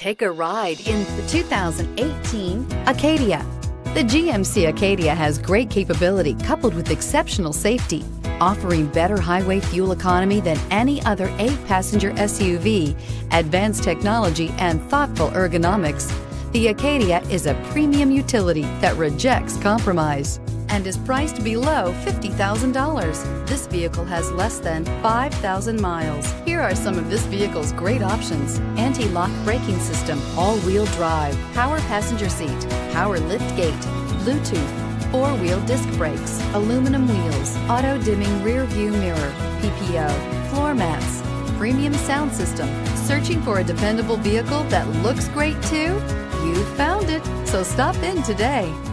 Take a ride in the 2018 Acadia. The GMC Acadia has great capability coupled with exceptional safety, offering better highway fuel economy than any other 8-passenger SUV, advanced technology, and thoughtful ergonomics. The Acadia is a premium utility that rejects compromise and is priced below $50,000. This vehicle has less than 5,000 miles. Here are some of this vehicle's great options: anti-lock braking system, all-wheel drive, power passenger seat, power lift gate, Bluetooth, four-wheel disc brakes, aluminum wheels, auto-dimming rear-view mirror, PPO, floor mats, premium sound system. Searching for a dependable vehicle that looks great too? You found it, so stop in today.